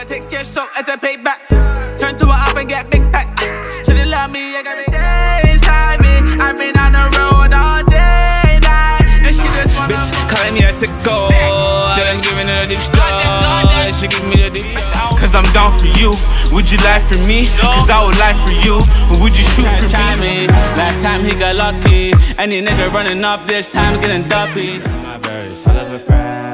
I take your show as a payback. Turn to a up and get big pack. Shouldn't love me, I gotta stay inside me. I've been on the road all day, night, and she just wanna. Bitch, calling me a sicko. Then I'm giving her the deep stuff. She give me the deep. Cause I'm down for you. Would you lie for me? Cause I would lie for you. Or would you shoot for me? Last time he got lucky. Any nigga running up, this time getting dumpy. My verse, I love a friend.